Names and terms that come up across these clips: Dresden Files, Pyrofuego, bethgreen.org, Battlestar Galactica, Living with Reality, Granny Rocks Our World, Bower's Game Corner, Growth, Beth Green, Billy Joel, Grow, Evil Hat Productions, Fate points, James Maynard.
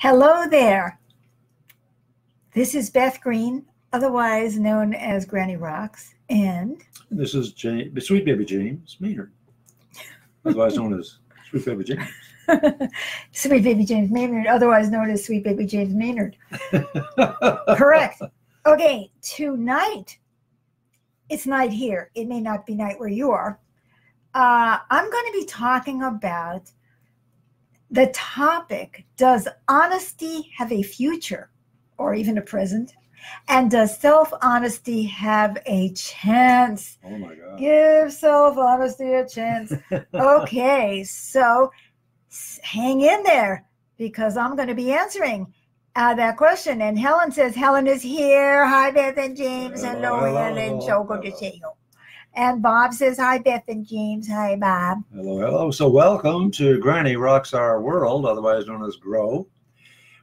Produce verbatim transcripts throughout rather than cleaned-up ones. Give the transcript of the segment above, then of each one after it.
Hello there. This is Beth Green, otherwise known as Granny Rocks, and this is James, Sweet Baby James Maynard, otherwise known as Sweet Baby James. Sweet Baby James Maynard, otherwise known as Sweet Baby James Maynard. Correct. Okay, tonight, it's night here. It may not be night where you are. Uh, I'm going to be talking about the topic, does honesty have a future or even a present? And does self-honesty have a chance? Oh my God. Give self-honesty a chance. Okay, so hang in there because I'm going to be answering uh, that question. And Helen says, Helen is here. Hi, Beth and James. Hello, hello Helen. So good to see you. And Bob says, hi, Beth and James. Hi, Bob. Hello, hello. So welcome to Granny Rocks Our World, otherwise known as Grow,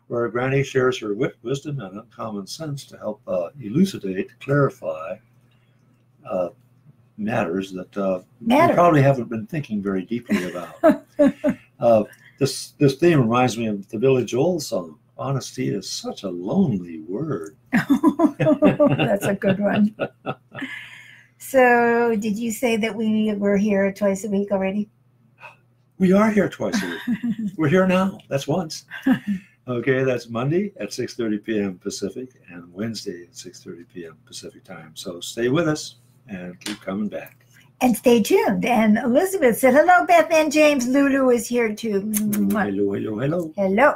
where Granny shares her wit, wisdom, and common sense to help uh, elucidate, clarify uh, matters that uh, Matter. we probably haven't been thinking very deeply about. uh, this, this theme reminds me of the Billy Joel song. Honesty is such a lonely word. That's a good one. So did you say that we were here twice a week already? We are here twice a week. We're here now. That's once. Okay, that's Monday at six thirty p m Pacific and Wednesday at six thirty p m Pacific time. So stay with us and keep coming back. And stay tuned. And Elizabeth said, hello, Beth and James. Lulu is here too. Hello, hello, hello. Hello.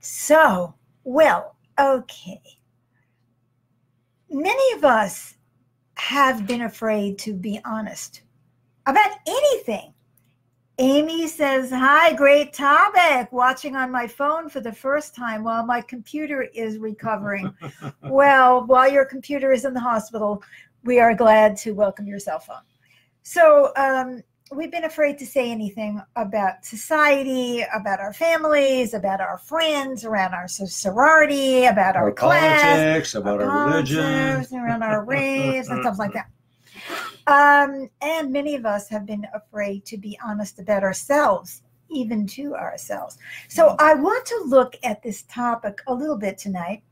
So, well, okay. Many of us have been afraid to be honest about anything. Amy says, hi, great topic. Watching on my phone for the first time while my computer is recovering. Well, while your computer is in the hospital, we are glad to welcome your cell phone. So um, we've been afraid to say anything about society, about our families, about our friends, around our sorority, about our, our class, politics, about our, our religion, around our race, and stuff like that. Um, and many of us have been afraid to be honest about ourselves, even to ourselves. So I want to look at this topic a little bit tonight,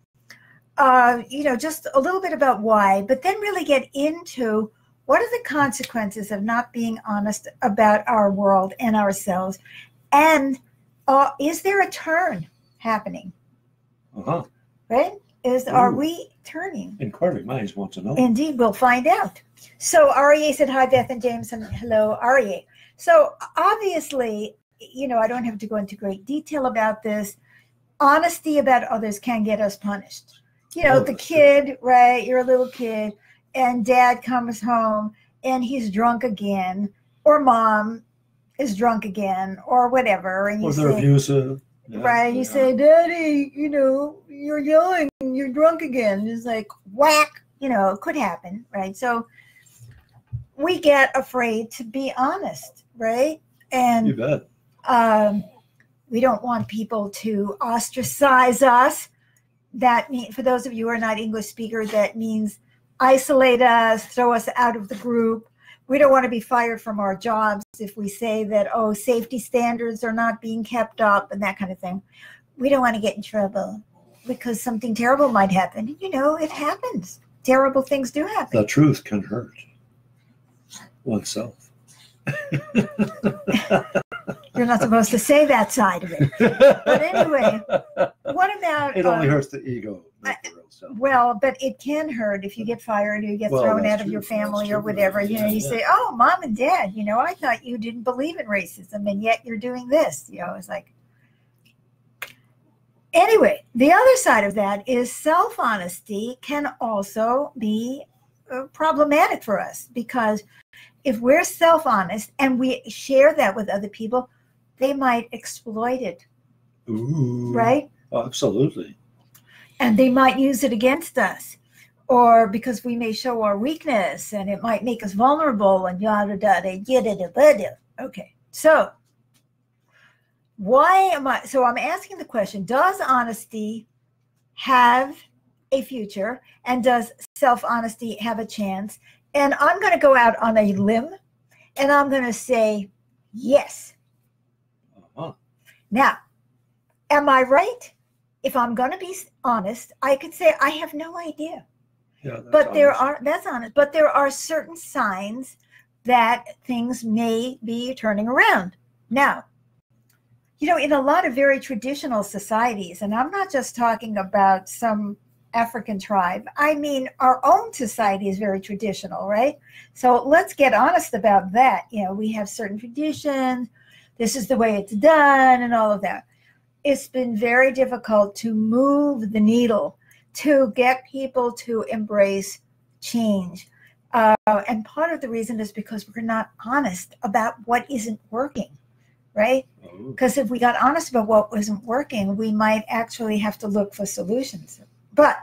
uh, you know, just a little bit about why, but then really get into what are the consequences of not being honest about our world and ourselves? And uh, is there a turn happening? Uh-huh. Right? Is, Ooh. Are we turning? Inquiring minds want to know. Indeed, we'll find out. So R E A said, hi, Beth and James, and hello, R E A. So obviously, you know, I don't have to go into great detail about this. Honesty about others can get us punished. You know, oh, the kid, true. right? You're a little kid. And dad comes home and he's drunk again, or mom is drunk again, or whatever. And you or they're say, abusive. Yeah, right. Yeah. You say, Daddy, you know, you're yelling, you're drunk again. And it's like, whack, you know, it could happen. Right. So we get afraid to be honest. Right. And you bet. Um, we don't want people to ostracize us. That mean, for those of you who are not English speakers, that means isolate us, throw us out of the group. We don't want to be fired from our jobs if we say that, oh, safety standards are not being kept up and that kind of thing. We don't want to get in trouble because something terrible might happen. And, you know, it happens. Terrible things do happen. The truth can hurt oneself. You're not supposed to say that side of it. But anyway, what about... It only um, hurts the ego. I, well, but it can hurt if you get fired or you get well, thrown out of true. your family or whatever. You know, you yeah. say, oh, mom and dad, you know, I thought you didn't believe in racism and yet you're doing this. You know, it's like. Anyway, the other side of that is self-honesty can also be uh, problematic for us because if we're self-honest and we share that with other people, they might exploit it. Ooh, right? Absolutely. And they might use it against us or because we may show our weakness and it might make us vulnerable and yada, yada, yada, yada. Okay. So why am I, so I'm asking the question, does honesty have a future and does self-honesty have a chance? And I'm going to go out on a limb and I'm going to say, yes. Uh-huh. Now, am I right? if I'm going to be honest, I could say I have no idea. Yeah, but honest. there are, that's honest, but there are certain signs that things may be turning around. Now, you know, in a lot of very traditional societies, and I'm not just talking about some African tribe, I mean, our own society is very traditional, right? So let's get honest about that. You know, we have certain traditions, this is the way it's done and all of that. It's been very difficult to move the needle, to get people to embrace change. Uh, and part of the reason is because we're not honest about what isn't working, right? Because if we got honest about what wasn't working, we might actually have to look for solutions. But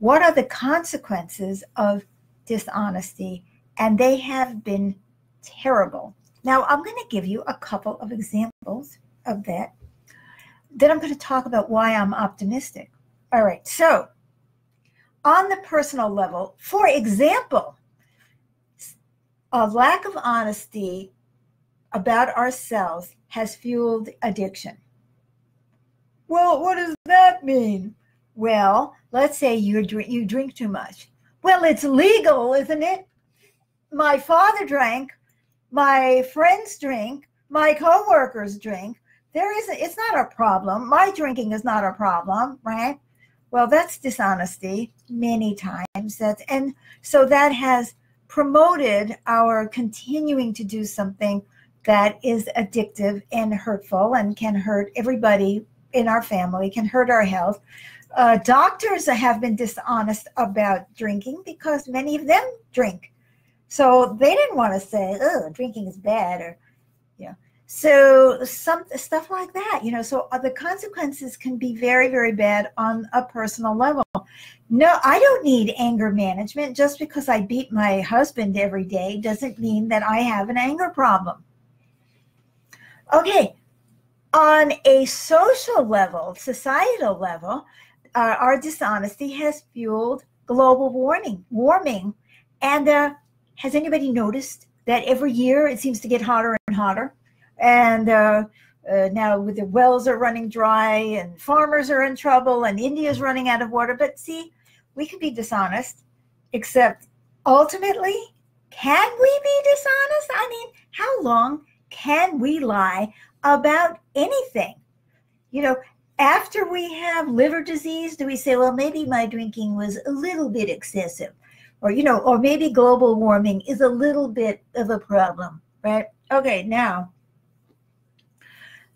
what are the consequences of dishonesty? And they have been terrible. Now, I'm going to give you a couple of examples of that. Then I'm going to talk about why I'm optimistic. All right, so on the personal level, for example, a lack of honesty about ourselves has fueled addiction. Well, what does that mean? Well, let's say you drink, you drink too much. Well, it's legal, isn't it? My father drank, my friends drink, my coworkers drink. There isn't, it's not a problem. My drinking is not a problem, right? Well, that's dishonesty many times. That's, and so that has promoted our continuing to do something that is addictive and hurtful and can hurt everybody in our family, can hurt our health. Uh, doctors have been dishonest about drinking because many of them drink. So they didn't want to say, oh, drinking is bad, or, you know. So some stuff like that, you know, so the consequences can be very, very bad on a personal level. No, I don't need anger management. Just because I beat my husband every day doesn't mean that I have an anger problem. Okay, on a social level, societal level, uh, our dishonesty has fueled global warming, warming. And uh, has anybody noticed that every year it seems to get hotter and hotter? And uh, uh, now with the wells are running dry and farmers are in trouble and India's running out of water. But see, we can be dishonest, except ultimately, can we be dishonest? I mean, how long can we lie about anything? You know, after we have liver disease, do we say, well, maybe my drinking was a little bit excessive, or, you know, or maybe global warming is a little bit of a problem, right? Okay, now,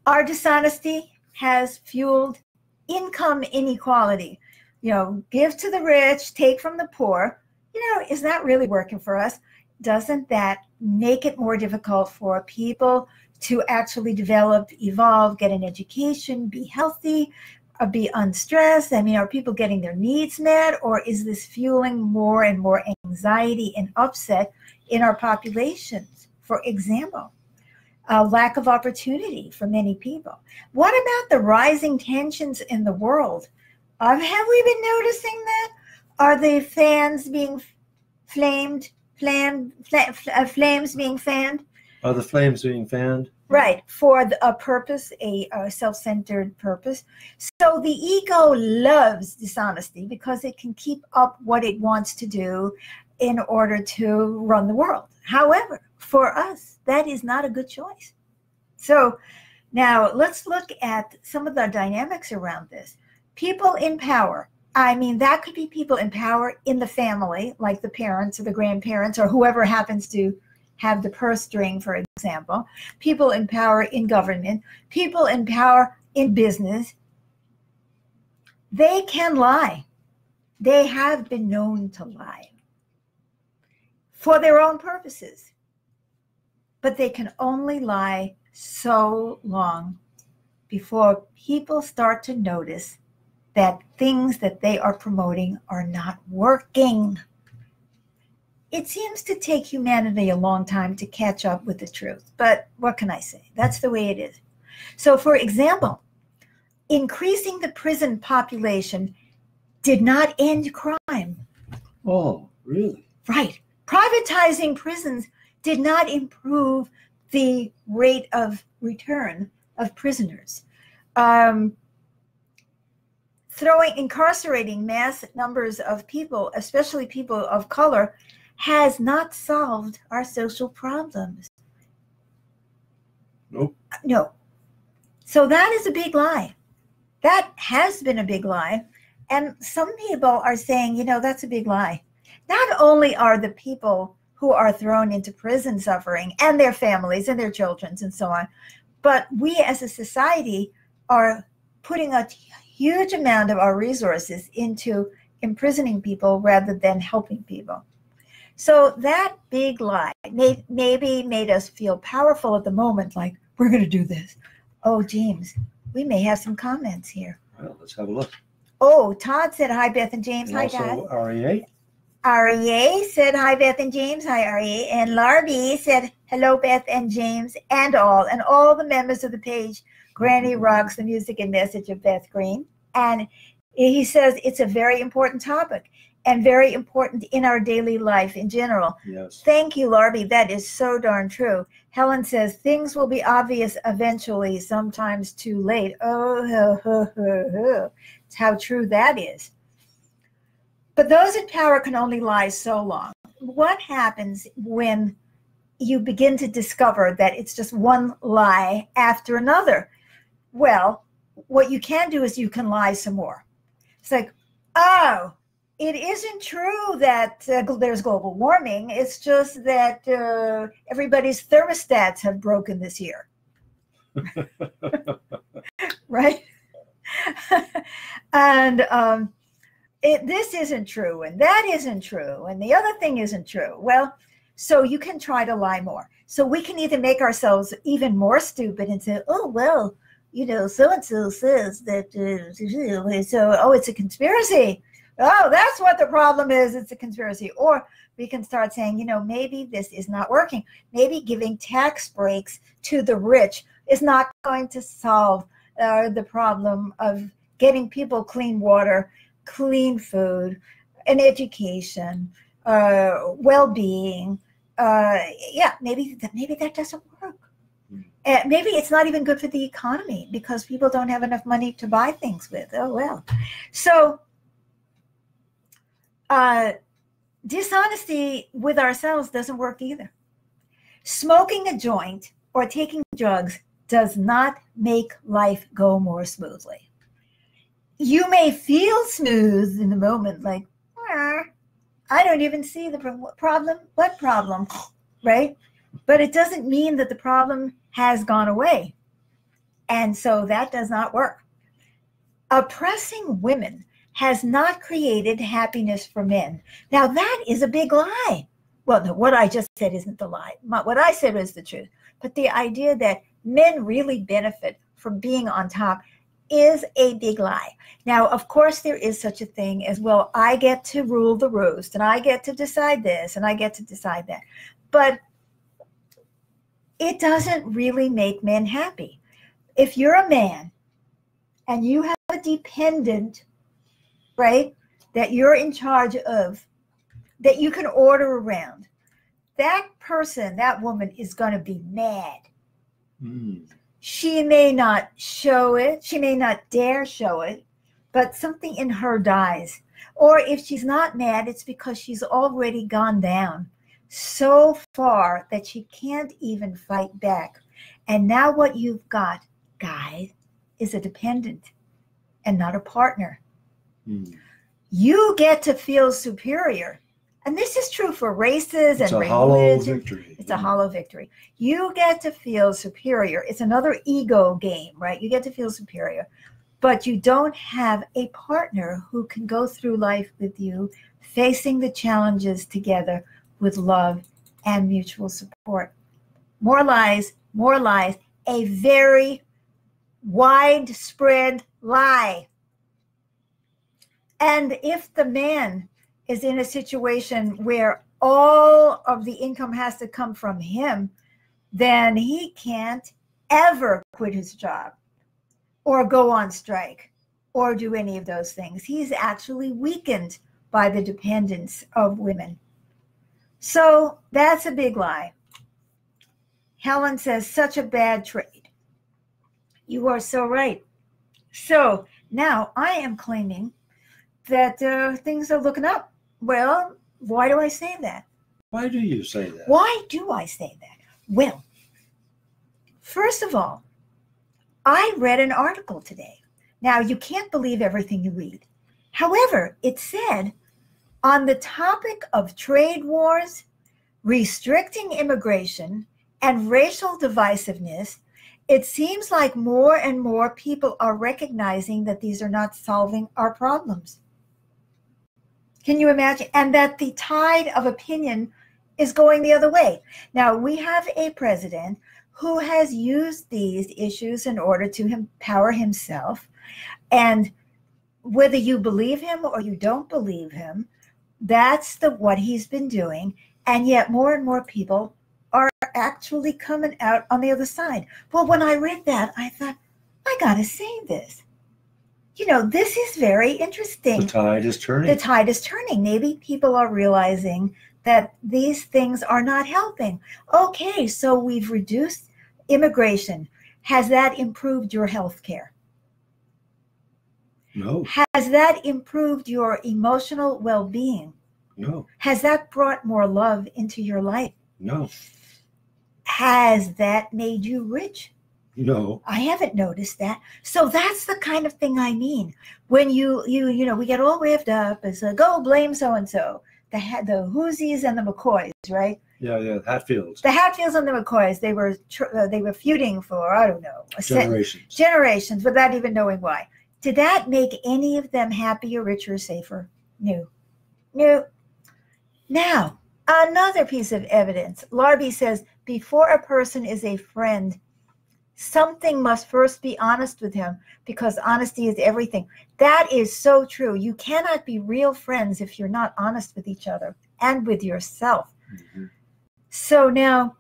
our dishonesty has fueled income inequality. You know, give to the rich, take from the poor. You know, is that really working for us? Doesn't that make it more difficult for people to actually develop, evolve, get an education, be healthy, uh, be unstressed? I mean, are people getting their needs met, or is this fueling more and more anxiety and upset in our populations, for example? A lack of opportunity for many people. What about the rising tensions in the world? Um, have we been noticing that? Are the fans being flamed, flamed, fl fl flames being fanned? Are the flames being fanned? Right, for the, a purpose, a, a self-centered purpose. So the ego loves dishonesty because it can keep up what it wants to do in order to run the world. However, for us, that is not a good choice. So now let's look at some of the dynamics around this. People in power. I mean, that could be people in power in the family, like the parents or the grandparents or whoever happens to have the purse string, for example. People in power in government. People in power in business. They can lie. They have been known to lie for their own purposes. But they can only lie so long before people start to notice that things that they are promoting are not working. It seems to take humanity a long time to catch up with the truth, but what can I say? That's the way it is. So, for example, increasing the prison population did not end crime. Oh, really? Right. Privatizing prisons did not improve the rate of return of prisoners. Um, throwing, incarcerating mass numbers of people, especially people of color, has not solved our social problems. Nope. No. So that is a big lie. That has been a big lie. And some people are saying, you know, that's a big lie. Not only are the people who are thrown into prison suffering, and their families and their children and so on, but we as a society are putting a huge amount of our resources into imprisoning people rather than helping people. So that big lie may, maybe made us feel powerful at the moment, like, we're going to do this. Oh, James, we may have some comments here. Well, let's have a look. Oh, Todd said, hi, Beth and James. And hi, Todd. Also, R E A. R E A said, hi, Beth and James. Hi, R E A. And Larby said, hello, Beth and James and all, and all the members of the page, Granny Rocks, the music and message of Beth Green. And he says it's a very important topic and very important in our daily life in general. Yes. Thank you, Larby. That is so darn true. Helen says, things will be obvious eventually, sometimes too late. Oh, ho, ho, ho, ho. It's how true that is. But those in power can only lie so long. What happens when you begin to discover that it's just one lie after another? Well, what you can do is you can lie some more. It's like, oh, it isn't true that uh, there's global warming. It's just that uh, everybody's thermostats have broken this year. Right? And um, it, this isn't true, and that isn't true, and the other thing isn't true. Well, so you can try to lie more. So we can either make ourselves even more stupid and say, oh, well, you know, so-and-so says that, uh, so, oh, it's a conspiracy. Oh, that's what the problem is. It's a conspiracy. Or we can start saying, you know, maybe this is not working. Maybe giving tax breaks to the rich is not going to solve uh, the problem of getting people clean water, clean food, an education, uh, well-being. Uh, yeah, maybe, maybe that doesn't work. Uh, maybe it's not even good for the economy because people don't have enough money to buy things with. Oh, well. So... Uh, dishonesty with ourselves doesn't work either. Smoking a joint or taking drugs does not make life go more smoothly. You may feel smooth in the moment, like, I don't even see the problem. What problem? Right? But it doesn't mean that the problem has gone away. And so that does not work. Oppressing women has not created happiness for men. Now that is a big lie. Well, no, what I just said isn't the lie. My, what I said was the truth. But the idea that men really benefit from being on top is a big lie. Now, of course, there is such a thing as, well, I get to rule the roost, and I get to decide this, and I get to decide that. But it doesn't really make men happy. If you're a man and you have a dependent, right, that you're in charge of, that you can order around, that person, that woman is going to be mad. Mm. She may not show it. She may not dare show it, but something in her dies. Or if she's not mad, it's because she's already gone down so far that she can't even fight back. And now what you've got, guys, is a dependent and not a partner. You get to feel superior. And this is true for races and religions. It's a hollow victory. It's a hollow victory. You get to feel superior. It's another ego game, right? You get to feel superior. But you don't have a partner who can go through life with you, facing the challenges together with love and mutual support. More lies, more lies. A very widespread lie. And if the man is in a situation where all of the income has to come from him, then he can't ever quit his job or go on strike or do any of those things. He's actually weakened by the dependence of women. So that's a big lie. Helen says, such a bad trade. You are so right. So Now I am claiming that uh, things are looking up. Well, why do I say that? Why do you say that? Why do I say that? Well, first of all, I read an article today. Now, you can't believe everything you read. However, it said, on the topic of trade wars, restricting immigration, and racial divisiveness, it seems like more and more people are recognizing that these are not solving our problems. Can you imagine? And that the tide of opinion is going the other way. Now, we have a president who has used these issues in order to empower himself. And whether you believe him or you don't believe him, that's the what he's been doing. And yet more and more people are actually coming out on the other side. Well, when I read that, I thought, I gotta say this. You know, this is very interesting. The tide is turning. The tide is turning. Maybe people are realizing that these things are not helping. Okay, so we've reduced immigration. Has that improved your health care? No. Has that improved your emotional well-being? No. Has that brought more love into your life? No. Has that made you rich? No. I haven't noticed that. So that's the kind of thing I mean. When you, you, you know, we get all revved up and say, go blame so-and-so. The the Hoosies and the McCoys, right? Yeah, yeah, Hatfields. The Hatfields and the McCoys, they were, uh, they were feuding for, I don't know. Generations. Set, generations, without even knowing why. Did that make any of them happier, richer, safer? No. No. Now, another piece of evidence. Larby says, before a person is a friend, something must first be honest with him, because honesty is everything. That is so true. You cannot be real friends if you're not honest with each other and with yourself. Mm-hmm. So now,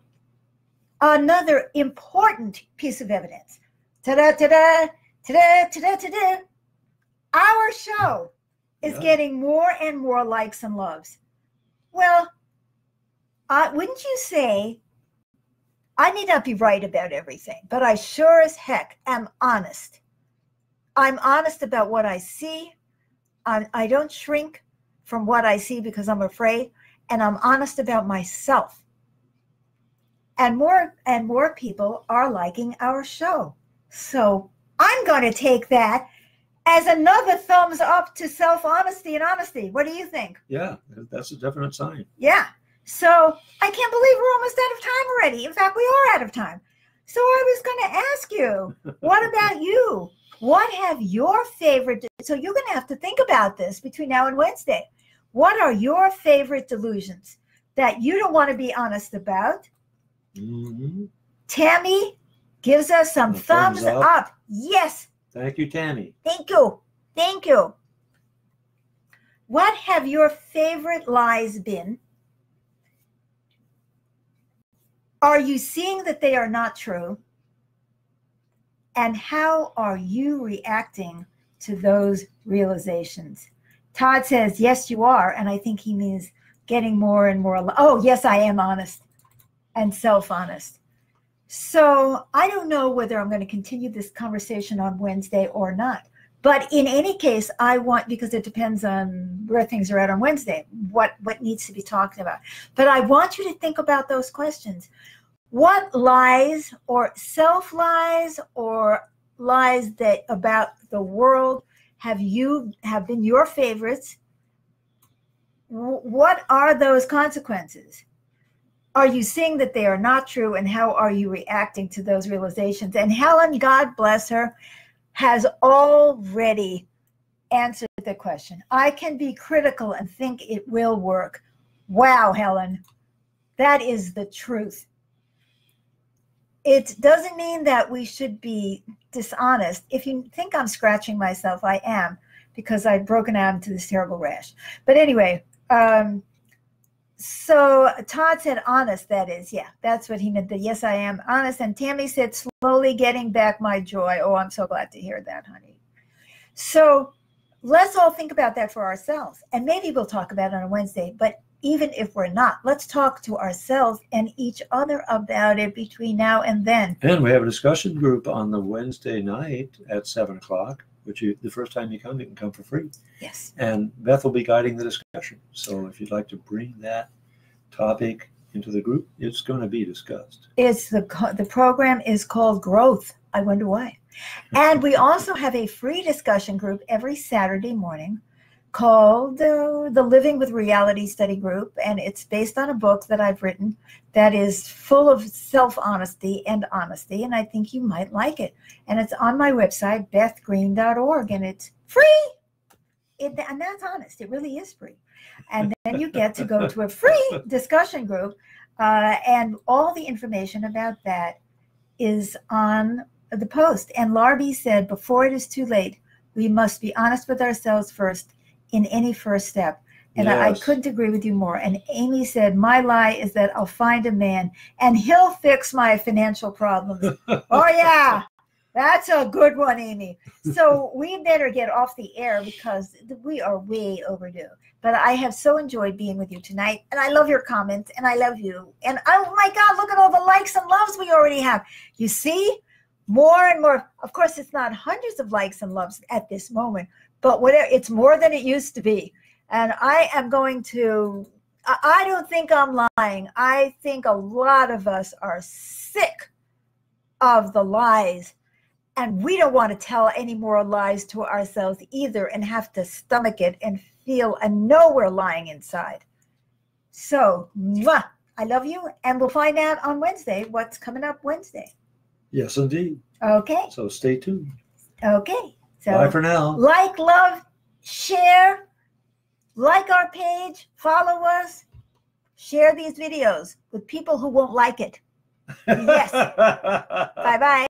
another important piece of evidence. Ta-da, ta-da, ta-da, ta-da, ta-da. Our show is yeah. getting more and more likes and loves. Well, uh, wouldn't you say, I may not be right about everything, but I sure as heck am honest. I'm honest about what I see. I, I don't shrink from what I see because I'm afraid, and I'm honest about myself. And more and more people are liking our show. So I'm going to take that as another thumbs up to self-honesty and honesty. What do you think? Yeah, that's a definite sign. Yeah. So I can't believe we're almost out of time already. In fact, we are out of time. So I was going to ask you, what about you? What have your favorite, so you're going to have to think about this between now and Wednesday. What are your favorite delusions that you don't want to be honest about? Mm-hmm. Tammy gives us some thumbs, thumbs up. up. Yes. Thank you, Tammy. Thank you. Thank you. What have your favorite lies been? Are you seeing that they are not true? And how are you reacting to those realizations? Todd says, yes, you are. And I think he means getting more and more. Oh, yes, I am honest and self-honest. So I don't know whether I'm going to continue this conversation on Wednesday or not. But in any case, I want, because it depends on where things are at on Wednesday, what, what needs to be talked about. But I want you to think about those questions. What lies or self-lies or lies that about the world have you have been your favorites? What are those consequences? Are you seeing that they are not true, and how are you reacting to those realizations? And Helen, God bless her, has already answered the question. I can be critical and think it will work. Wow, Helen, that is the truth. It doesn't mean that we should be dishonest. If you think I'm scratching myself, I am, because I've broken out into this terrible rash. But anyway, um, so Todd said honest, that is, yeah, that's what he meant, that yes, I am honest. And Tammy said slowly getting back my joy. Oh, I'm so glad to hear that, honey. So let's all think about that for ourselves. And maybe we'll talk about it on Wednesday, but even if we're not, let's talk to ourselves and each other about it between now and then. And we have a discussion group on the Wednesday night at seven o'clock. which you, the first time you come, you can come for free. Yes. And Beth will be guiding the discussion. So if you'd like to bring that topic into the group, it's going to be discussed. It's the, the program is called Growth. I wonder why. And we also have a free discussion group every Saturday morning called uh, the Living with Reality Study Group. And it's based on a book that I've written that is full of self-honesty and honesty. And I think you might like it. And it's on my website, beth green dot org. And it's free. It, and that's honest. It really is free. And then you get to go to a free discussion group. Uh, and all the information about that is on the post. And Larby said, before it is too late, we must be honest with ourselves first in any first step. And yes. I, I couldn't agree with you more. And Amy said, my lie is that I'll find a man and he'll fix my financial problems. Oh, yeah. That's a good one, Amy. So we better get off the air because we are way overdue. But I have so enjoyed being with you tonight. And I love your comments. And I love you. And oh, my God, look at all the likes and loves we already have. You see? More and more. Of course, it's not hundreds of likes and loves at this moment. But whatever, it's more than it used to be. And I am going to, I don't think I'm lying. I think a lot of us are sick of the lies. And we don't want to tell any more lies to ourselves either and have to stomach it and feel and know we're lying inside. So, mwah, I love you. And we'll find out on Wednesday what's coming up Wednesday. Yes, indeed. Okay. So stay tuned. Okay. So bye for now. Like, love, share, like our page, follow us, share these videos with people who won't like it. Yes. Bye-bye.